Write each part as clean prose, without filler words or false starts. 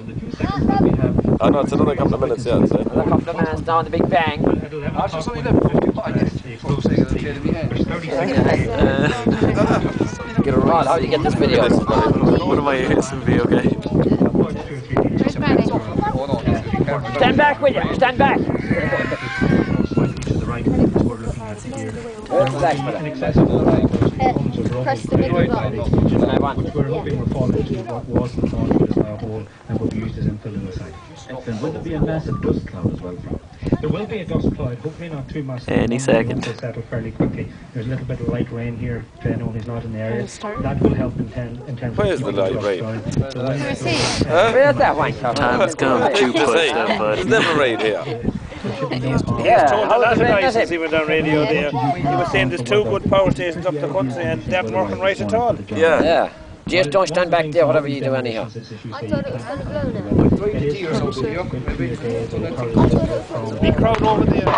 another 2 seconds. We have. Oh no, it's another couple of minutes. Yeah, another couple of minutes down the big bang. Get a ride. How do you get this video? One of my SMV, okay. Stand back, William. Stand back. Press the middle button. Which we're hoping will fall into what was the launch of our hole and will be used as infill in the site. Excellent. Will there be a massive dust cloud as well? There will be a dust cloud, hopefully not too much. Any second. It will settle fairly quickly. There's a little bit of light rain here to anyone who's not in the area. That will help in terms of... Where's the light rain? Where's that one? Time's gone too quick, but it's never rain here. Yeah, I was told the last night since he went on radio there, he was saying there's two good power stations up the country and they haven't working right at all. Yeah. Yeah. Just don't stand back there, whatever you do anyhow. I thought it was going to blow now. Big crowd over there.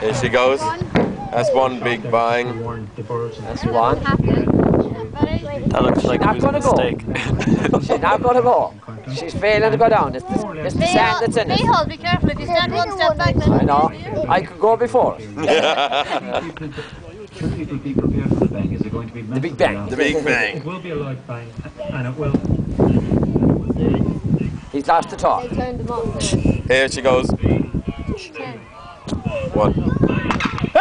Here she goes. That's one big bang. That's one. That looks like a mistake. She's not going to go. She's failing to go down. It's the sand that's in it. Michal, be careful. If you stand one step back, then I know. I could go before. Should people be prepared for the bang? Is it going to be the big bang? The big bang. It will be a light bang, and it will. He's lost the top. Here she goes. One. Oh!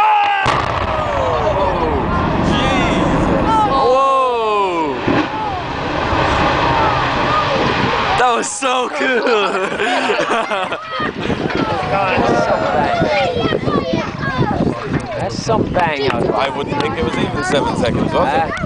That was so cool! That's some bang out. I wouldn't think it was even 7 seconds, was it?